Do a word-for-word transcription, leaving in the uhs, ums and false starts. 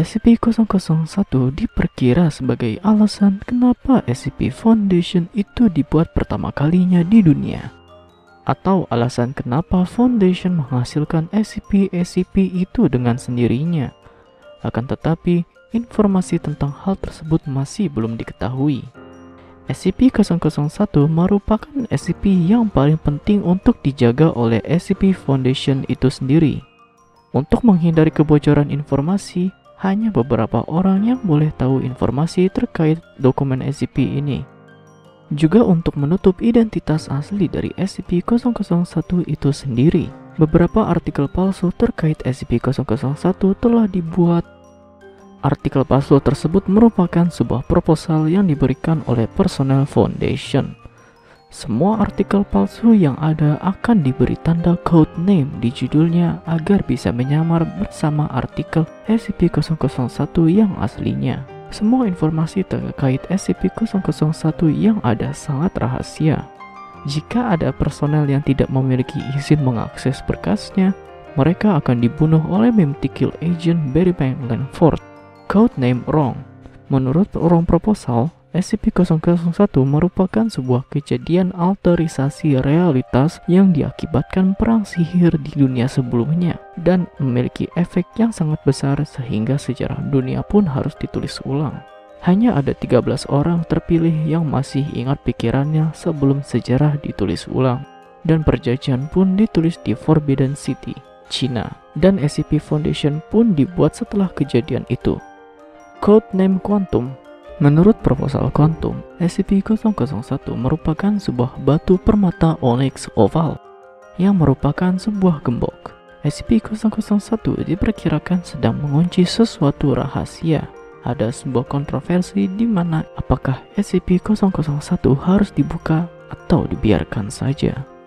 S C P nol nol satu diperkira sebagai alasan kenapa S C P Foundation itu dibuat pertama kalinya di dunia, atau alasan kenapa Foundation menghasilkan S C P S C P itu dengan sendirinya. Akan tetapi, informasi tentang hal tersebut masih belum diketahui. S C P nol nol satu merupakan S C P yang paling penting untuk dijaga oleh S C P Foundation itu sendiri. Untuk menghindari kebocoran informasi, hanya beberapa orang yang boleh tahu informasi terkait dokumen S C P ini. Juga untuk menutup identitas asli dari S C P nol nol satu itu sendiri. Beberapa artikel palsu terkait S C P nol nol satu telah dibuat. Artikel palsu tersebut merupakan sebuah proposal yang diberikan oleh personel Foundation. Semua artikel palsu yang ada akan diberi tanda code name di judulnya agar bisa menyamar bersama artikel S C P nol nol satu yang aslinya. Semua informasi terkait S C P nol nol satu yang ada sangat rahasia. Jika ada personel yang tidak memiliki izin mengakses berkasnya, mereka akan dibunuh oleh Memtikil Agent Barry Pendleton Ford. Code name wrong. Menurut orang proposal, S C P nol nol satu merupakan sebuah kejadian alterisasi realitas yang diakibatkan perang sihir di dunia sebelumnya dan memiliki efek yang sangat besar sehingga sejarah dunia pun harus ditulis ulang. Hanya ada tiga belas orang terpilih yang masih ingat pikirannya sebelum sejarah ditulis ulang, dan perjanjian pun ditulis di Forbidden City, China, dan S C P Foundation pun dibuat setelah kejadian itu. Code name Quantum. Menurut proposal Quantum, S C P nol nol satu merupakan sebuah batu permata onyx oval yang merupakan sebuah gembok. S C P nol nol satu diperkirakan sedang mengunci sesuatu rahasia. Ada sebuah kontroversi di mana apakah S C P nol nol satu harus dibuka atau dibiarkan saja.